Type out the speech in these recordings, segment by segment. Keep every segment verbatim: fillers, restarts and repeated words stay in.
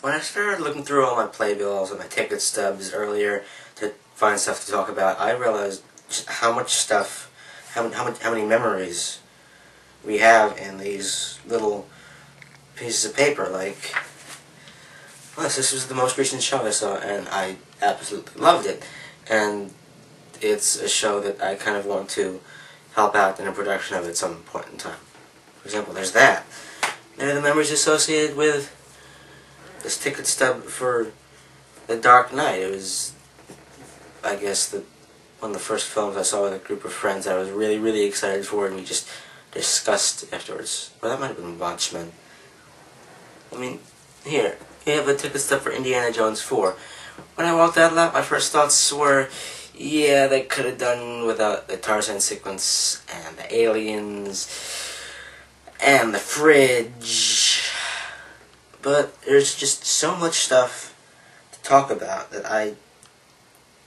When I started looking through all my playbills and my ticket stubs earlier to find stuff to talk about, I realized just how much stuff, how, how, how many memories we have in these little pieces of paper. Like, well, this was the most recent show I saw, and I absolutely loved it. And it's a show that I kind of want to help out in a production of at some point in time. For example, there's that. There are the memories associated with this ticket stub for The Dark Knight. It was, I guess, the, one of the first films I saw with a group of friends that I was really, really excited for, and we just discussed afterwards. Well, that might have been Watchmen. I mean, here, we have a ticket stub for Indiana Jones four. When I walked out of that, my first thoughts were, yeah, they could have done without the Tarzan sequence, and the aliens, and the fridge. But there's just so much stuff to talk about that I,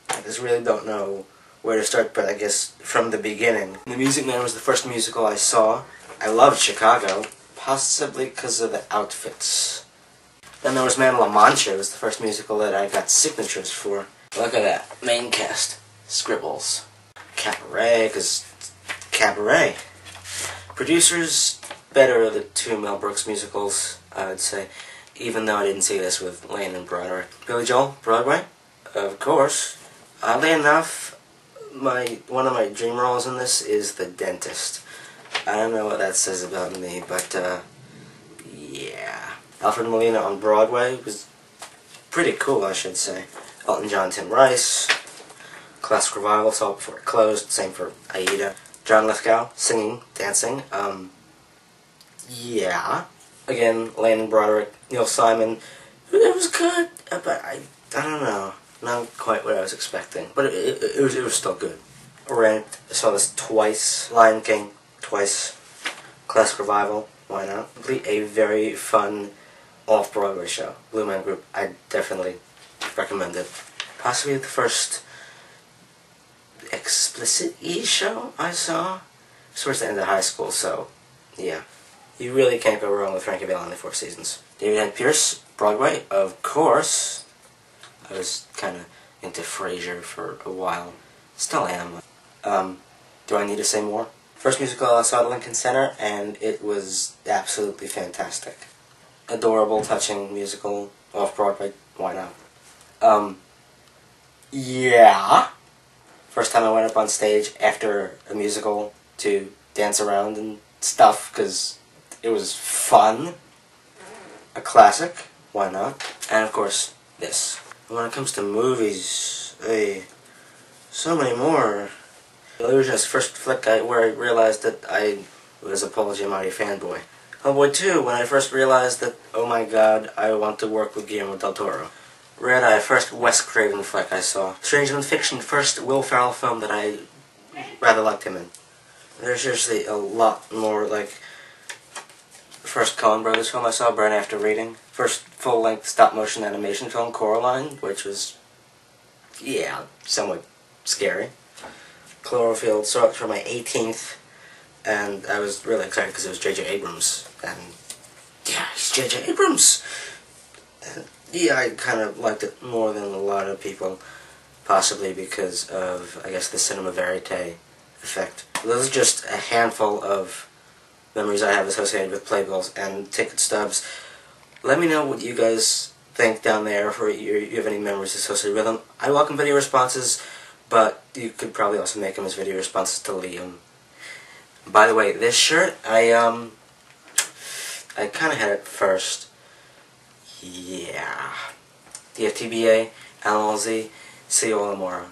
I just really don't know where to start, but I guess from the beginning. The Music Man was the first musical I saw. I loved Chicago, possibly because of the outfits. Then there was Man of La Mancha. It was the first musical that I got signatures for. Look at that. Main cast. Scribbles. Cabaret, because Cabaret. Producers, better of the two Mel Brooks musicals, I would say, even though I didn't see this with Landon Broderick. Billy Joel, Broadway, of course. Oddly enough, my one of my dream roles in this is The Dentist. I don't know what that says about me, but, uh, yeah. Alfred Molina on Broadway was pretty cool, I should say. Elton John, Tim Rice. Classic Revival, saw it before it closed, same for Aida. John Lithgow, singing, dancing, um, yeah. Again, Landon Broderick, Neil Simon. It was good, but I, I don't know. Not quite what I was expecting. But it, it, it, was, it was still good. Ramped, I saw this twice. Lion King, twice. Classic Revival, why not? A very fun off-Broadway show. Blue Man Group, I definitely recommend it. Possibly the first explicit E show I saw. It's towards the end of high school, so yeah. You really can't go wrong with Frankie Valli and the Four Seasons. David Hyde Pierce, Broadway, of course. I was kind of into Frasier for a while. Still am. Um, do I need to say more? First musical I saw at Lincoln Center, and it was absolutely fantastic. Adorable, touching musical, off-Broadway, why not? Um, yeah. First time I went up on stage after a musical to dance around and stuff, because it was fun, a classic, why not, and of course, this. When it comes to movies, hey, so many more. Illusionist, first flick I, where I realized that I was a Paul Giamatti fanboy. Hellboy two, when I first realized that, oh my god, I want to work with Guillermo del Toro. Red Eye, first Wes Craven flick I saw. Stranger than Fiction, first Will Ferrell film that I rather liked him in. There's seriously a lot more, like, first Coen Brothers film I saw, Burn After Reading. First full-length stop-motion animation film, Coraline, which was, yeah, somewhat scary. Cloverfield, saw it for my eighteenth, and I was really excited because it was J J. Abrams, and yeah, it's J J. Abrams! And yeah, I kind of liked it more than a lot of people, possibly because of, I guess, the cinema verite effect. Those are just a handful of memories I have associated with playbills and ticket stubs. Let me know what you guys think down there, if you have any memories associated with them. I welcome video responses, but you could probably also make them as video responses to Liam. By the way, this shirt, I, um, I kind of had it first. Yeah. D F T B A, L L Z, see you all tomorrow.